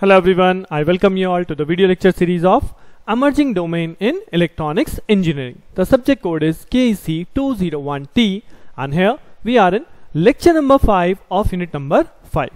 Hello everyone, I welcome you all to the video lecture series of Emerging Domain in Electronics Engineering. The subject code is KEC201T and here we are in lecture number 5 of unit number 5.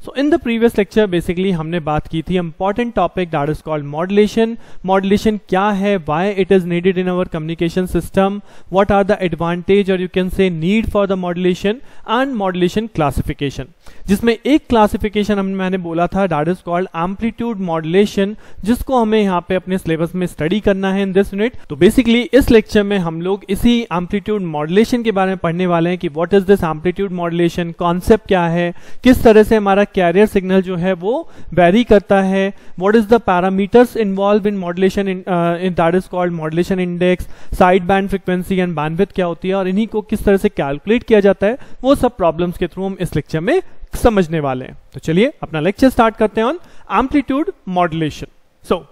So in the previous lecture basically हमने बात की थी important topic that is called modulation. Modulation क्या है, why it is needed in our communication system, what are the advantage or you can say need for the modulation and modulation classification. जिसमें एक classification मैंने बोला था that is called amplitude modulation, जिसको हमें यहाँ पे अपने सिलेबस में स्टडी करना है इन दिस यूनिट. तो बेसिकली इस लेक्चर में हम लोग इसी एम्पलीट्यूड मॉडुलेशन के बारे में पढ़ने वाले हैं कि what is this amplitude modulation, concept क्या है, किस तरह से हमारा कैरियर सिग्नल जो है वो वेरी करता है, what is the parameters involve in modulation in that is called modulation index, side band frequency and bandwidth क्या होती है और इन्हीं को किस तरह से कैलकुलेट किया जाता है, वो सब प्रॉब्लम्स के थ्रू हम इस लेक्चर में समझने वाले हैं. तो चलिए अपना लेक्चर स्टार्ट करते हैं on amplitude modulation. So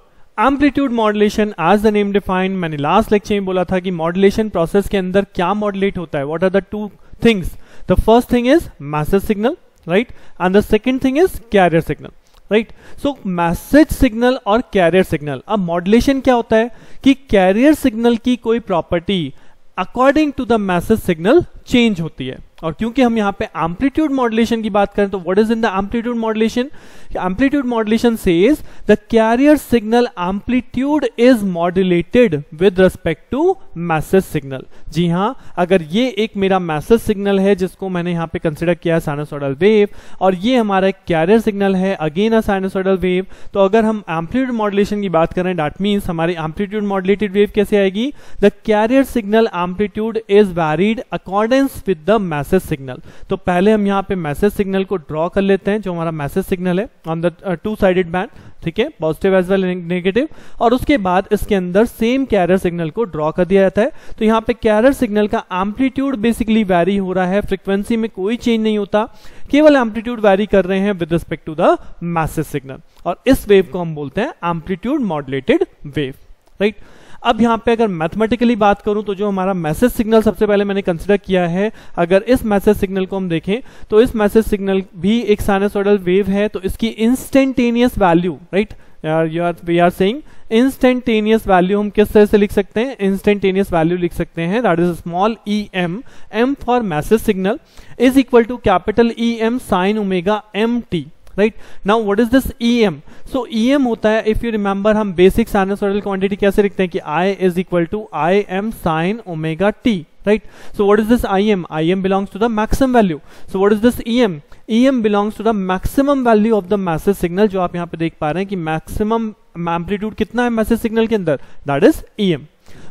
amplitude modulation as the name defined, मैंने लास्ट लेक्चर में बोला था कि मॉडुलेशन प्रोसेस के अंदर क्या मॉडुलेट होता है, what are the two things. The first thing is message signal, right, and the second thing is carrier signal, right. So message signal और कैरियर सिग्नल, अब मॉडुलेशन क्या होता है कि कैरियर सिग्नल की कोई property according to the message signal change होती है. और क्योंकि हम यहाँ पे एम्पलीट्यूड मॉडुलेशन की बात करें तो what is in the amplitude modulation. Amplitude modulation says the carrier signal amplitude is modulated with respect to message signal. जी हाँ, अगर ये एक मेरा मैसेज सिग्नल है जिसको मैंने यहाँ पे कंसिडर किया साइनोसॉइडल वेव और ये हमारा एक कैरियर सिग्नल है, अगेन अ साइनोसॉइडल वेव, तो अगर हम एम्पलीट्यूड मॉडुलेशन की बात करें दैट मीन्स हमारी एम्पलीट्यूड मॉडुलेटेड वेव कैसे आएगी, the carrier signal amplitude is varied accordance with the message signal. तो पहले हम यहाँ पे मैसेज सिग्नल को ड्रॉ कर लेते हैं जो हमारा मैसेज सिग्नल है on the two sided band, ठीक है, पॉजिटिव एज वेल नेगेटिव, और उसके बाद इसके अंदर सेम कैरियर सिग्नल को ड्रॉ कर दिया जाता है. तो यहाँ पे कैरियर सिग्नल का एम्पलीट्यूड बेसिकली वैरी हो रहा है, फ्रीक्वेंसी में कोई चेंज नहीं होता, केवल एम्पलीट्यूड वैरी कर रहे हैं with respect to the message signal, और इस वेव को हम बोलते हैं एम्पलीट्यूड मॉडुलेटेड वेव, राइट. अब यहाँ पे अगर मैथमेटिकली बात करूं तो जो हमारा मैसेज सिग्नल सबसे पहले मैंने कंसिडर किया है, अगर इस मैसेज सिग्नल को हम देखें तो इस मैसेज सिग्नल भी एक साइनसॉइडल वेव है, तो इसकी instantaneous value, right, we are saying instantaneous value हम किस तरह से लिख सकते हैं, इंस्टेंटेनियस वैल्यू लिख सकते हैं that is small E M, M for message signal, is equal to capital E M sine omega M T, right. Now what is this EM? So EM होता है, इफ यू रिमेंबर, हम basic sinusoidal quantity कैसे लिखते हैं कि I is equal to I M sine omega T, right. So what is this IM? IM belongs to the maximum value. So what is this EM? EM belongs to the maximum value of the message signal, जो आप यहाँ पे देख पा रहे हैं कि maximum amplitude कितना है मैसेज सिग्नल के अंदर, that is EM.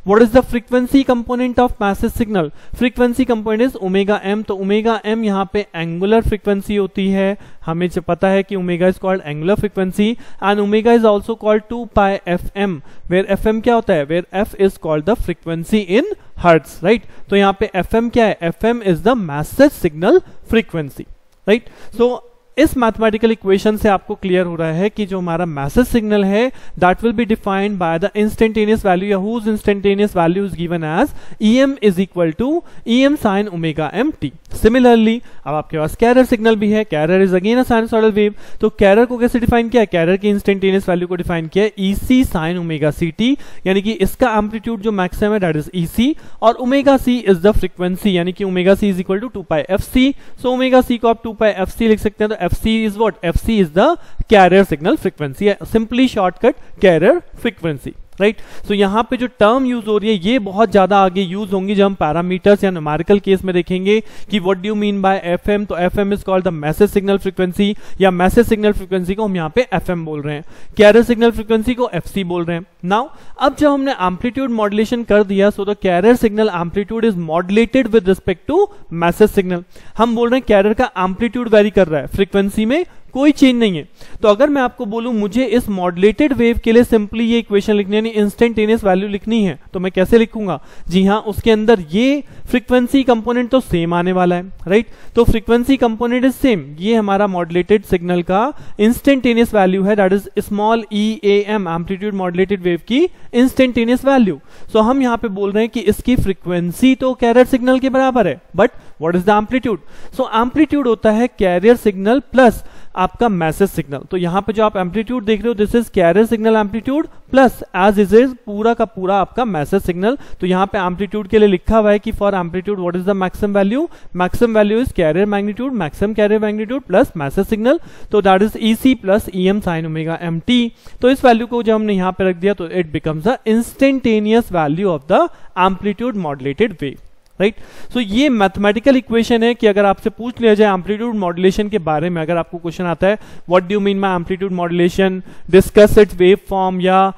What is the frequency component of message signal? Frequency component is omega M. तो ओमेगा एम यहाँ पे एंगुलर फ्रीक्वेंसी होती है, हमें जो पता है कि omega is called angular frequency and omega is also called 2 pi FM, where FM क्या होता है, where F is called the frequency in hertz, right. तो यहाँ पे FM क्या है, FM is the message signal frequency, right. So इस mathematical equation से आपको क्लियर हो रहा है कि जो हमारा मैसेज सिग्नल है that will be defined by the instantaneous value, या whose instantaneous value is given as EM is equal to EM sine omega M T. Similarly अब आपके पास कैरियर सिग्नल भी है, carrier is again a sinusoidal wave, तो carrier को कैसे define किया है, कैरियर की इंस्टेंटेनियस वैल्यू को डिफाइन किया है EC साइन ओमेगा CT, यानी कि इसका एम्पलीट्यूड जो मैक्सिमम है दैट इज EC और omega C is the frequency, यानी कि omega C is equal to 2 pi FC. So omega C को आप 2 pi FC लिख सकते हैं, तो FC is what? FC is the carrier signal frequency, simply shortcut carrier frequency, right. So यहाँ पे जो टर्म यूज हो रही है ये बहुत ज्यादा आगे यूज होंगी जब हम पैरामीटर्स या न्यूमेरिकल केस में देखेंगे कि what do you mean by FM. तो FM is called the message signal frequency, या मैसेज सिग्नल फ्रीक्वेंसी को हम यहाँ पे FM बोल रहे हैं, कैरियर सिग्नल फ्रीक्वेंसी को FC बोल रहे हैं. नाउ अब जब हमने एम्पलीट्यूड मॉडुलेशन कर दिया, so the carrier signal amplitude is modulated with respect to message signal. हम बोल रहे हैं कैरियर का एम्पलीट्यूड वेरी कर रहा है, फ्रीक्वेंसी में कोई चेंज नहीं है. तो अगर मैं आपको बोलूं मुझे इस मॉडुलेटेड वेव के लिए सिंपली ये इक्वेशन लिखनी है, इंस्टेंटेनियस वैल्यू लिखनी है, तो मैं कैसे लिखूंगा, जी हाँ, उसके अंदर ये फ्रीक्वेंसी कंपोनेंट तो सेम आने वाला है, राइट. तो फ्रीक्वेंसी कंपोनेंट इज सेम, ये हमारा मॉडुलेटेड सिग्नल का इंस्टेंटेनियस वैल्यू है that is small EAM, amplitude modulated wave की इंस्टेंटेनियस वैल्यू. सो हम यहाँ पे बोल रहे हैं कि इसकी फ्रीक्वेंसी तो कैरियर सिग्नल के बराबर है but what is the amplitude? So amplitude होता है कैरियर सिग्नल प्लस आपका मैसेज सिग्नल. तो यहाँ पे जो आप एम्पलीट्यूड देख रहे हो this is carrier signal amplitude plus as is is पूरा का पूरा आपका मैसेज सिग्नल. तो यहाँ पे एम्पलीट्यूड के लिए लिखा हुआ है कि for amplitude what is the maximum value? Maximum value is carrier magnitude, maximum carrier magnitude plus message signal. तो that is EC plus EM sine omega MT. तो इस वैल्यू को जब हमने यहाँ पे रख दिया तो it becomes the instantaneous value of the amplitude modulated wave. Right, so ये मैथमेटिकल इक्वेशन है कि अगर आपसे पूछ लिया जाए एम्पलीट्यूड मॉड्यूलेशन के बारे में, अगर आपको क्वेश्चन आता है what do you mean by amplitude modulation, discuss its wave form, या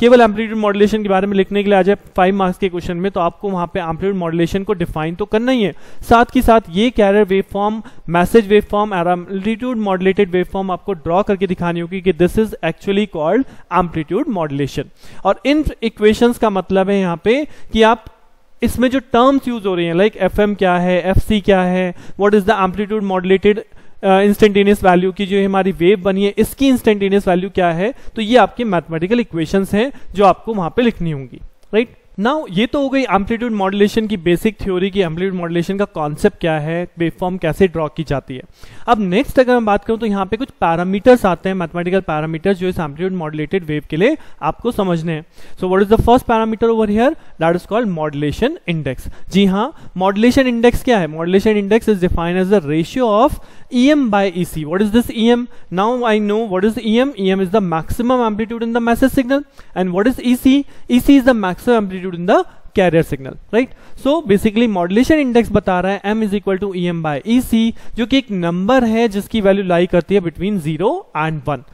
केवल एम्पलीट्यूड मॉड्यूलेशन के बारे में लिखने के लिए आ जाए 5 मार्क्स के क्वेश्चन में, तो आपको वहां पे एम्पलीट्यूड मॉड्यूलेशन को डिफाइन तो करना ही है, साथ ही साथ ये carrier wave form, message wave form और एम्पलीट्यूड मॉड्यूलेटेड वेव फॉर्म आपको ड्रॉ करके दिखानी होगी कि this is actually called amplitude modulation. और इन इक्वेशंस का मतलब है यहाँ पे कि आप इसमें जो टर्म्स यूज हो रही हैं लाइक एफएम क्या है, एफसी क्या है, what is the amplitude modulated instantaneous value की जो हमारी वेव बनी है इसकी इंस्टेंटेनियस वैल्यू क्या है, तो ये आपके मैथमेटिकल इक्वेशंस हैं जो आपको वहां पे लिखनी होंगी. राइट नाउ ये तो हो गई एम्पलीट्यूड मॉड्यूलेशन की बेसिक थ्योरी की एम्पलीट्यूड मॉड्यूलेशन का कॉन्सेप्ट क्या है, वेव फॉर्म कैसे ड्रॉ की जाती है. अब नेक्स्ट अगर मैं बात करूं तो यहाँ पे कुछ पैरामीटर्स आते हैं, मैथमेटिकल पैरामीटर्स जो इस एम्पलीट्यूड मॉड्यूलेटेड वेव के लिए आपको समझने हैं. So what is the first parameter over here? That is called modulation index. जी हाँ, मॉड्यूलेशन इंडेक्स क्या है? Modulation index is defined as the ratio of EM by EC. What is this EM? Now I know what is EM. EM is the maximum amplitude in the message signal, and what is EC? EC is the maximum amplitude in the carrier signal. Right, so basically modulation index बता रहा है m is equal to E M by E C, जो कि एक number है जिसकी value lie करती है between 0 and 1.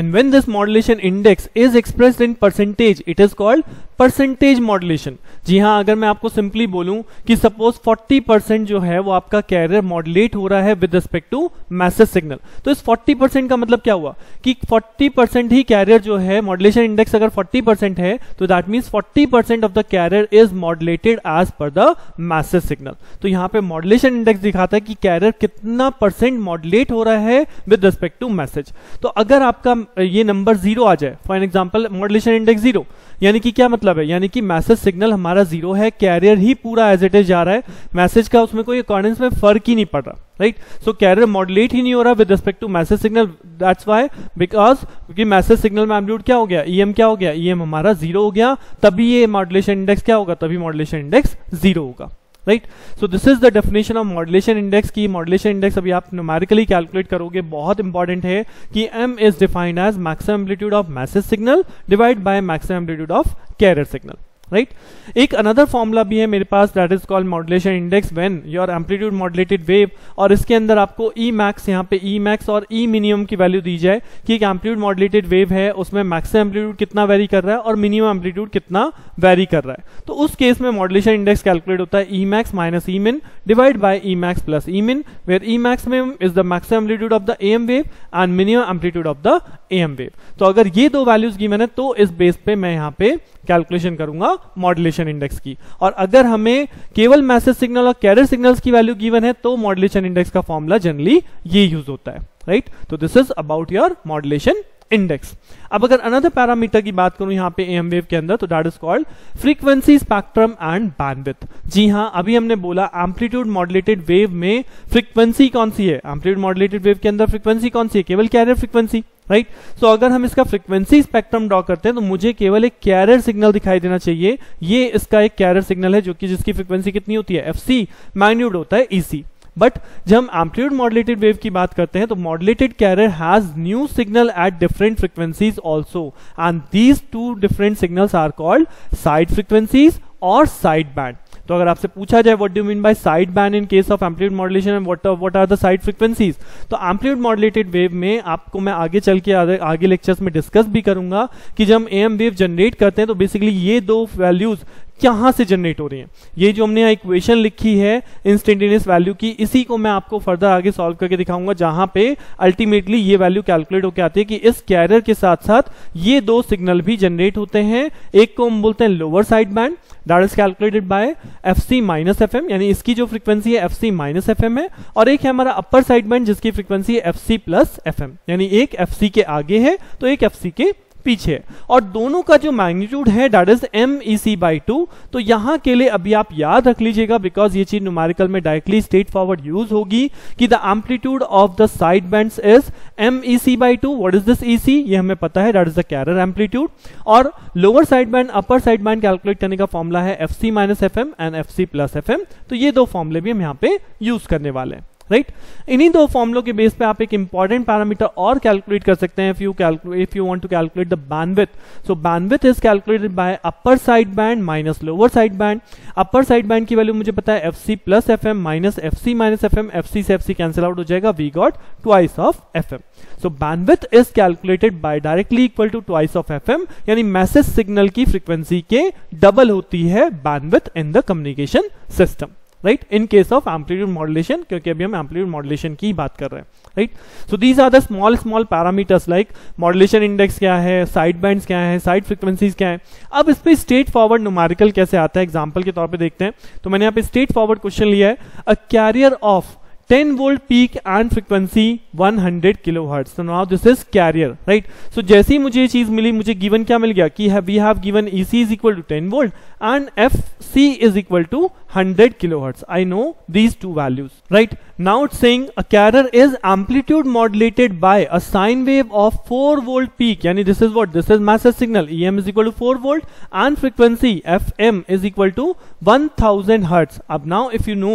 And when this modulation index is expressed in percentage, it is called percentage modulation. जी हाँ, अगर मैं आपको सिंपली बोलूँ कि सपोज 40% जो है वो आपका कैरियर मॉड्यूलेट हो रहा है with respect to message signal, तो इस 40% का मतलब क्या हुआ कि 40% ही कैरियर जो है, मॉड्यूलेशन इंडेक्स अगर 40% है तो that means 40% of the carrier is modulated as per the message signal. तो यहाँ पे मॉड्यूलेशन इंडेक्स दिखाता है कि कैरियर कितना परसेंट मॉड्यूलेट हो रहा है विद रिस्पेक्ट टू मैसेज. तो अगर आपका ये नंबर 0 आ जाए, फॉर एग्जांपल मॉड्यूलेशन इंडेक्स 0, यानी कि क्या मतलब है, यानी कि मैसेज सिग्नल हमारा 0 है, कैरियर ही पूरा एज इट इज जा रहा है, मैसेज का उसमें कोई अकॉर्डेंस में फर्क ही नहीं पड़ रहा. राइट, सो कैरियर मॉड्यूलेट ही नहीं हो रहा with respect to message signal. That's why, because क्योंकि मैसेज सिग्नल में एम्पलीट्यूड क्या हो गया, ईएम क्या हो गया, ईएम हमारा 0 हो गया, तभी ये मॉड्यूलेशन इंडेक्स क्या होगा, तभी मॉड्यूलेशन इंडेक्स 0 होगा. Right, so this is the definition of modulation index. की मॉड्यूलेशन इंडेक्स अभी आप न्यूमेरिकली कैलकुलेट करोगे, बहुत इंपॉर्टेंट है कि m is defined as maximum amplitude of message signal divide by maximum amplitude of carrier signal. Right, एक another formula भी है मेरे पास, that is called modulation index when your amplitude modulated wave, और इसके अंदर आपको ई मैक्स, यहाँ पे ई मैक्स और ई मिनिमम की वैल्यू दी जाए कि एक एम्पलीट्यूड मॉड्यूलेटेड वेव है उसमें मैक्सिमम एम्पलीट्यूड कितना वेरी कर रहा है और मिनिमम एम्पलीट्यूड कितना वेरी कर रहा है. तो उस केस में मॉड्यूलेशन इंडेक्स कैलकुलेट होता है ई max minus E min divide by E max plus E min, where E max is the maximum amplitude of the A M wave and minimum amplitude of the A M wave. तो अगर ये दो values given है तो इस base पे मैं यहाँ पे कैलकुलेशन करूंगा मॉड्यूलेशन इंडेक्स की, और अगर हमें केवल मैसेज सिग्नल और कैरियर सिग्नल्स की वैल्यू गिवन है तो मॉड्यूलेशन इंडेक्स का फॉर्मूला जनरली ये यूज होता है. राइट, तो this is about your modulation index. अब अगर अनदर पैरामीटर की बात करूं यहाँ पे एम वेव के अंदर, तो that is called frequency spectrum and bandwidth. जी हाँ, अभी हमने बोला एम्पलीट्यूड मॉड्यूलेटेड वेव में फ्रीक्वेंसी कौन सी है, एम्पलीट्यूड मॉड्यूलेटेड वेव के अंदर फ्रीक्वेंसी कौन सी है, केवल कैरियर फ्रीक्वेंसी. राइट, सो अगर हम इसका फ्रीक्वेंसी स्पेक्ट्रम ड्रॉ करते हैं तो मुझे केवल एक कैरियर सिग्नल दिखाई देना चाहिए, ये इसका एक कैरियर सिग्नल है जो कि जिसकी फ्रीक्वेंसी कितनी होती है, एफसी, मैग्नीट्यूड होता है ईसी. बट जब हम एम्पलीट्यूड मॉड्यूलेटेड वेव की बात करते हैं तो modulated carrier has new signal at different frequencies also, and these two different signals are called side frequencies और साइड बैंड. तो अगर आपसे पूछा जाए what do you mean by side band in case of amplitude modulation and what are the side frequencies, तो amplitude modulated wave में आपको मैं आगे चल के आगे लेक्चर्स में डिस्कस भी करूंगा कि जब हम एम वेव जनरेट करते हैं तो बेसिकली ये दो वैल्यूज कहाँ से जनरेट हो रही हैं. ये जो हमने इक्वेशन लिखी है इंस्टेंटेनियस वैल्यू की, इसी को मैं आपको फर्दर आगे सॉल्व करके दिखाऊंगा, जहां पे अल्टीमेटली ये वैल्यू कैलकुलेट होकर आती है कि इस कैरियर के साथ साथ ये दो सिग्नल भी जनरेट होते हैं. एक को हम बोलते हैं lower side band, that is calculated by FC minus FM, यानी इसकी जो फ्रीक्वेंसी है एफसी माइनस एफएम है, और एक है हमारा अपर साइड बैंड जिसकी फ्रीक्वेंसी है एफसी प्लस एफएम, यानी एक एफसी के आगे है तो एक एफसी के पीछे, और दोनों का जो मैग्नीट्यूड है दैट इज MEC/2। तो यहाँ के लिए अभी आप याद रख लीजिएगा, बिकॉज ये चीज न्यूमेरिकल में डायरेक्टली स्ट्रेट फॉरवर्ड यूज होगी कि the amplitude of the side bands is MEC/2। What is this EC? ये हमें पता है that is the carrier amplitude, और lower side band upper side band calculate करने का फॉर्मूला है FC-FM एंड FC+FM। तो ये दो फॉर्मूले भी हम यहाँ पे यूज करने वाले हैं, राइट। इन्हीं दो फॉर्मुलों के बेस पे आप एक इंपॉर्टेंट पैरामीटर और कैलकुलेट कर सकते हैं if you want to calculate the bandwidth. So bandwidth is calculated by upper side band minus lower side band. Upper side band की वैल्यू मुझे पता है FC+FM माइनस FC-FM। FC से FC कैंसिल आउट हो जाएगा, we got twice of FM। So bandwidth is calculated by directly equal to twice of FM, यानी message signal की frequency के डबल होती है bandwidth in the communication system, right, in case of amplitude modulation, क्योंकि अभी हम amplitude modulation की बात कर रहे हैं, right. So these are the small small parameters like modulation index क्या है, साइड बैंड्स क्या है, साइड फ्रीक्वेंसीज क्या है। अब इस पर स्ट्रेट फॉरवर्ड न्यूमेरिकल कैसे आता है, एग्जाम्पल के तौर पे देखते हैं। तो मैंने यहाँ पे स्ट्रेट फॉरवर्ड क्वेश्चन लिया है, a carrier of 10 volt peak and frequency 100 kilohertz. So now this is carrier, right. सो जैसे ही मुझे ये चीज मिली, मुझे गिवन क्या मिल गया कि we have given EC = 10 volt and FC = 100 kilohertz. I know these two values, right. Now it's saying a carrier is amplitude modulated by a sine wave of 4 volt peak, यानी this is what, this is message signal EM = 4 volt and frequency FM = 1000 hertz. अब now if you know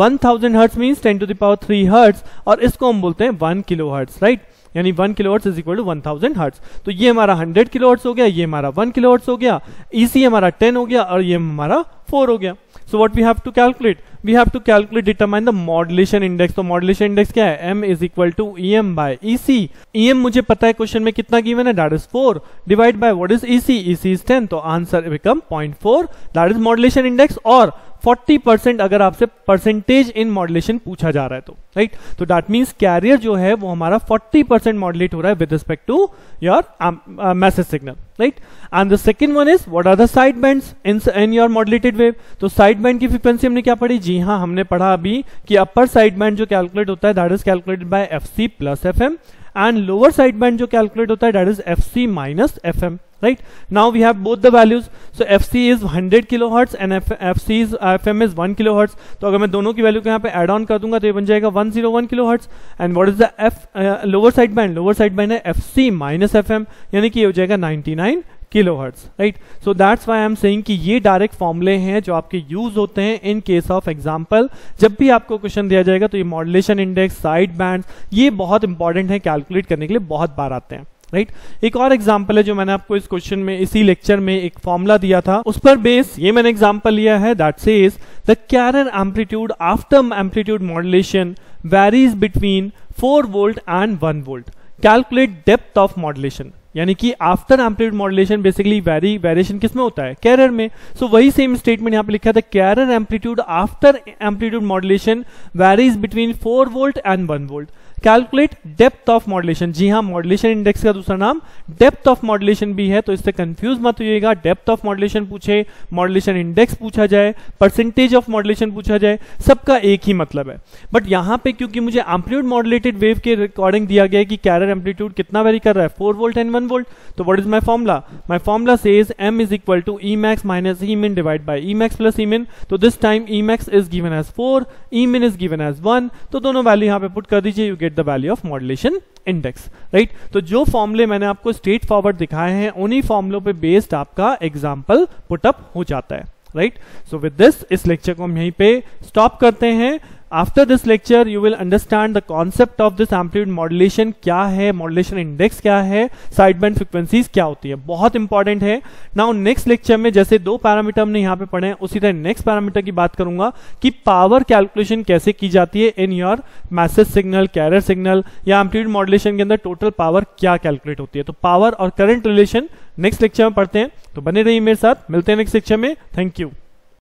1000 hertz means 10³ hertz, और इसको हम बोलते हैं 1 kilohertz, right, यानी 1 kilohertz = 1000 hertz. तो ये हमारा 100 किलोहर्ट्ज हो गया, ये हमारा 1 किलोहर्ट्ज हो गया, EC हमारा 10 हो गया और ये हमारा 4 हो गया। So what we have to calculate, we have to calculate determine the modulation index. तो मॉड्यूलेशन इंडेक्स क्या है, M = EM/EC। EM मुझे पता है क्वेश्चन में कितना गिवन है, that is 4 divide by what is EC is 10। तो answer become 0.4, that is modulation index. और 40% अगर आपसे परसेंटेज इन मॉड्यूलेशन पूछा जा रहा है तो, राइट, तो दैट मींस कैरियर जो है वो हमारा 40% मॉड्यूलेट हो रहा है with respect to your message signal, right. And the second one is what are the side bands in your modulated wave. तो साइड बैंड की फ्रीक्वेंसी हमने क्या पढ़ी, जी हां हमने पढ़ा अभी कि अपर साइड बैंड जो कैलकुलेट होता है that is calculated by FC+FM and lower side band जो कैलकुलेट होता है that is FC-FM, right. Now we have both the values, so FC is 100 kilohertz and FM is 1 kilohertz. तो अगर मैं दोनों की वैल्यू को यहाँ पे एड ऑन कर दूंगा तो ये बन जाएगा 101 kilohertz. And what is the lower side band है FC-FM, यानी कि ये हो जाएगा 99 kilohertz, right. So that's why I am saying कि ये डायरेक्ट फॉर्मूले हैं जो आपके यूज होते हैं इन केस ऑफ एग्जांपल। जब भी आपको क्वेश्चन दिया जाएगा तो ये मॉड्यूलेशन इंडेक्स, साइड बैंड्स, ये बहुत इंपॉर्टेंट है, कैलकुलेट करने के लिए बहुत बार आते हैं, राइट। एक और एग्जांपल है जो मैंने आपको इस क्वेश्चन में, इसी लेक्चर में एक फॉर्मूला दिया था, उस पर बेस ये मैंने एग्जांपल लिया है that says the carrier amplitude after amplitude modulation varies between 4 volt and 1 volt. Calculate depth of modulation, यानी कि after amplitude modulation basically variation किसमें होता है, कैरियर में। सो वही सेम स्टेटमेंट यहाँ पे लिखा था, carrier amplitude after amplitude modulation varies between 4 volt and 1 volt. Calculate depth of modulation, जी हाँ मॉड्यूलेशन इंडेक्स का दूसरा नाम डेप्थ ऑफ मॉड्यूलेशन भी है, तो इससे कंफ्यूज मत होइएगा। डेप्थ ऑफ मॉड्यूलेशन पूछे, मॉड्यूलेशन इंडेक्स पूछा जाए, परसेंटेज ऑफ मॉड्यूलेशन पूछा जाए, सबका एक ही मतलब है। बट यहाँ पे क्योंकि मुझे एम्पलीट्यूड मॉड्यूलेटेड वेव के रिकॉर्डिंग दिया गया है कि कैरियर एम्पलीट्यूड कितना वेरी कर रहा है, 4 वोल्ट एंड 1 वोल्ट। तो what is my formula, my formula says M = Emax - Emin / Emax + Emin। तो this time Emax is given as 4, Emin is given as 1, तो दोनों वैल्यू यहाँ पे पुट कर दीजिए, you get the value of modulation index, right. तो जो फॉर्मूले मैंने आपको स्ट्रेट फॉरवर्ड दिखाए हैं उन्हीं फॉर्मूलों पे बेस्ड आपका एग्जांपल पुट अप हो जाता है, राइट। सो विद दिस इस लेक्चर को हम यहीं पे स्टॉप करते हैं। After this lecture you will understand the concept of this amplitude modulation क्या है, मॉड्यूलेशन इंडेक्स क्या है, साइड बैंड फ्रीक्वेंसीज क्या होती है, बहुत इंपॉर्टेंट है। नाउ नेक्स्ट लेक्चर में जैसे 2 पैरामीटर हमने यहाँ पे पढ़े, उसी तरह नेक्स्ट पैरामीटर की बात करूंगा कि पावर कैलकुलेशन कैसे की जाती है in your message signal, carrier signal, या एम्पलीट्यूड मॉड्यूलेशन के अंदर टोटल पावर क्या कैलकुलेट होती है। तो पावर और करंट रिलेशन नेक्स्ट लेक्चर में पढ़ते हैं, तो बने रहिए मेरे साथ, मिलते हैं नेक्स्ट लेक्चर में। Thank you.